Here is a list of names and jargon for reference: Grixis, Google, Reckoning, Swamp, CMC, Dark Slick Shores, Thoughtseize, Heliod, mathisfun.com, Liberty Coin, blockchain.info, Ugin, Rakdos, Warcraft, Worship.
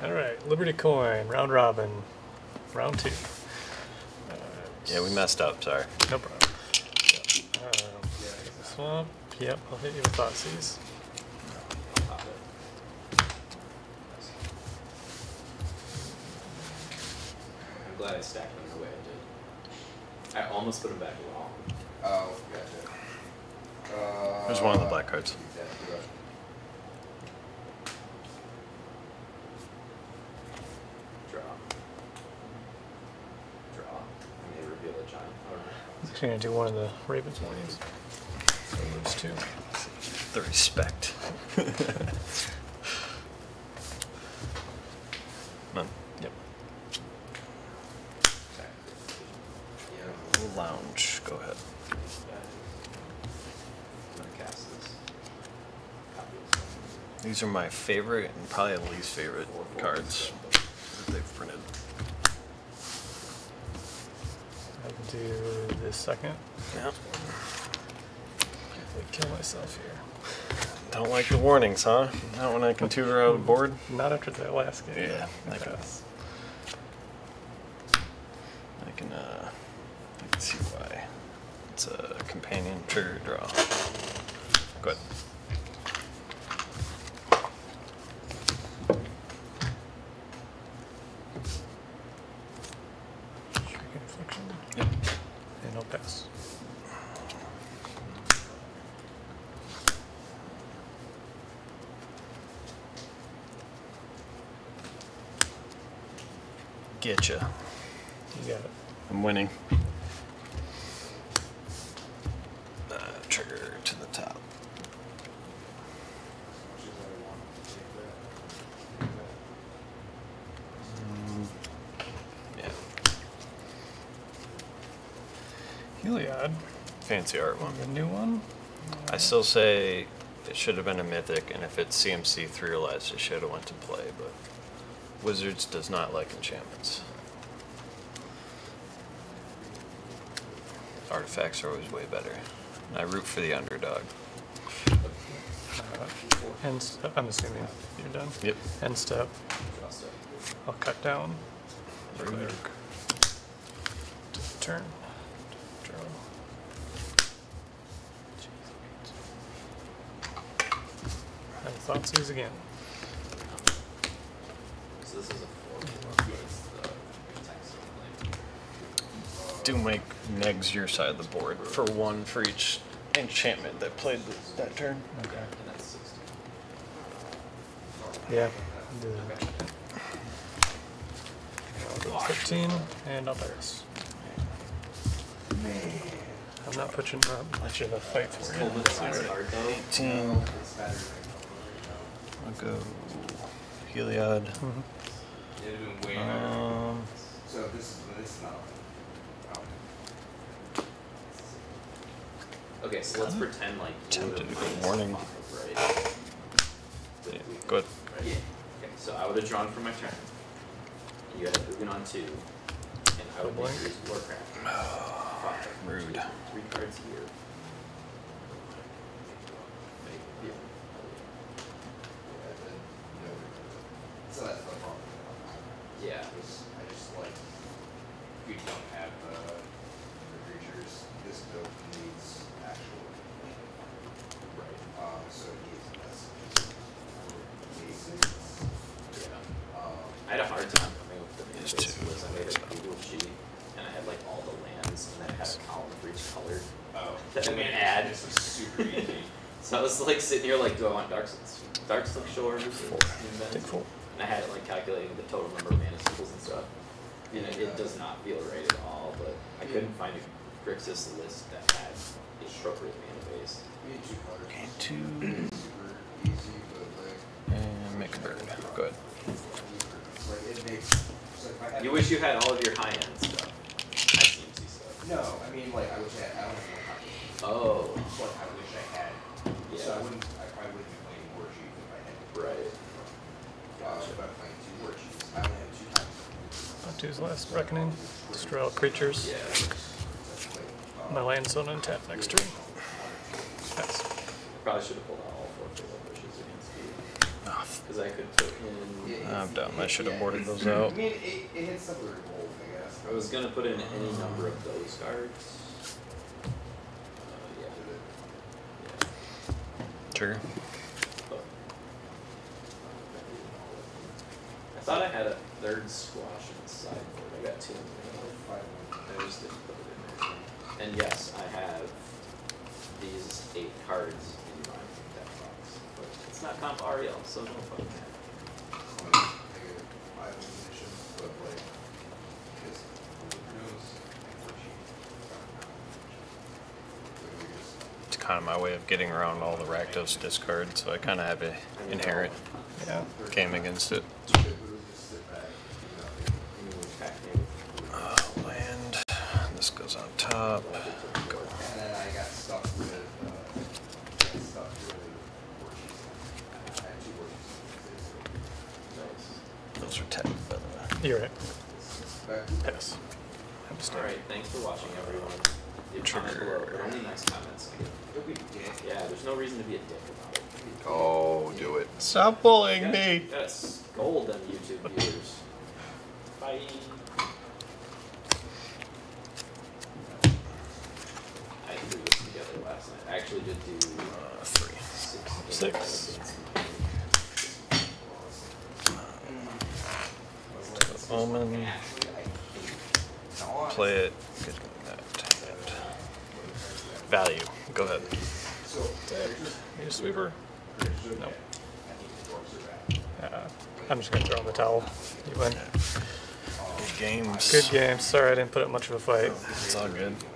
Alright, Liberty Coin, round robin, round two. Yeah, we messed up, sorry. No problem. Yep. Swamp, yep, I'll hit you with Thoughtseize. I'm glad I stacked them the way I did. I almost put them back wrong. Oh, gotcha. There's one of the black cards. I'm going to do one of the Ravens warnings. So those two. The respect. None. Yep. Yeah. Lounge. Go ahead. These are my favorite and probably least favorite cards that they've printed. Do this second. Yeah. Hopefully kill myself here. Don't like the warnings, huh? Not when I can tutor out board. Not after that last game. Yeah. I can see why. It's a companion trigger draw. Go ahead. Getcha. You got it. I'm winning. Trigger to the top. Yeah. Heliod. Fancy art one. The new one. I still say it should have been a mythic, and if it's CMC 3 or less, it should have went to play, but. Wizards does not like enchantments. Artifacts are always way better. I root for the underdog. And I'm assuming you're done. Yep. End step. I'll cut down. Turn. Draw. And Thoughtseize again. This is a do make negs your side of the board for one for each enchantment that played that turn. Okay. Yeah. Do that. 15 and I'll pass. I'm not pushing up. Let you have a fight for it. 18. I'll go Heliod. Mm-hmm. So this is not okay, so let's pretend like tempted to go warning. Right? Yeah, go ahead. Right? Yeah. Okay, so I would have drawn for my turn. You had Ugin on 2, and I would make yours Warcraft. Oh, 5. Rude. 3 cards here. So that's the problem. Yeah, I just like we don't have the creatures. This build needs actual right. So it needs less. Yeah. I had a hard time coming up with the names because I made a Google sheet and I had like all the lands and then I had a column for each color. Oh. That I made an ad. This was super easy. So I was like sitting here like, do I want Dark Slick Shores? Take 4. And I had it like calculating the total number of mana symbols and stuff. You know, it does not feel right at all, but I couldn't find a Grixis list that had a appropriate mana base. Okay, 2. Super easy, but like. And make a bird. Go ahead. You wish you had all of your high end stuff. High CMC stuff. No, I mean, like, I wish I had. Oh. Like, I wish I had. Yeah. So I probably wouldn't be playing Worship if I had. Right. I'll do his last Reckoning. Destroy all creatures. Yeah. My land's on untap next turn. Nice. I probably should have pulled out all 4 of the bushes against you. Because I could put in I'm dumb. I should have boarded those out. I mean, it hits some weird holes, I guess. I was going to put in any number of those cards. Yeah. Sure. I thought I had a third squash on the sideboard. I got two in there. I just didn't put it in there. And yes, I have these 8 cards in my deck box. But it's not Comp Ariel, so no fun. It's kind of my way of getting around all the Rakdos discard, so I kind of have an inherent game against it. Land. This goes on top. Go. Those are tapped, by the way. You're right. Yes. Alright, thanks for watching, everyone. Trigger. Only nice comments. Yeah, there's no reason to be a dick about it. Oh, do it. Stop bullying me. Yes, gold on YouTube viewers. Bye. I threw this together last night. I actually did do 3, 6. Omen. Play it. Good. Value. Go ahead. Need a sweeper? No. I'm just going to throw in the towel. You win. Good games. Good games. Sorry I didn't put up much of a fight. It's all good.